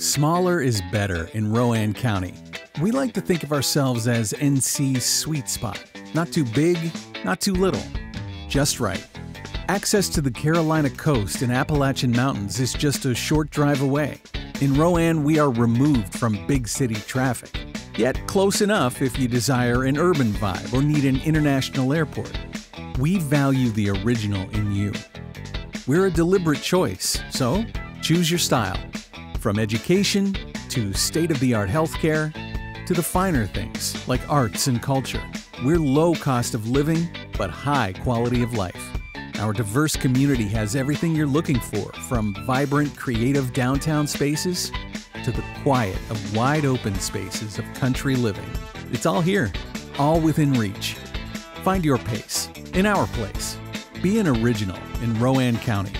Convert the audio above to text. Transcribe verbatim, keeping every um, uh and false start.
Smaller is better in Rowan County. We like to think of ourselves as N C's sweet spot. Not too big, not too little. Just right. Access to the Carolina coast and Appalachian Mountains is just a short drive away. In Rowan, we are removed from big city traffic. Yet close enough if you desire an urban vibe or need an international airport. We value the original in you. We're a deliberate choice, so choose your style. From education to state-of-the-art healthcare to the finer things like arts and culture. We're low cost of living, but high quality of life. Our diverse community has everything you're looking for, from vibrant, creative downtown spaces to the quiet of wide-open spaces of country living. It's all here, all within reach. Find your pace in our place. Be an original in Rowan County.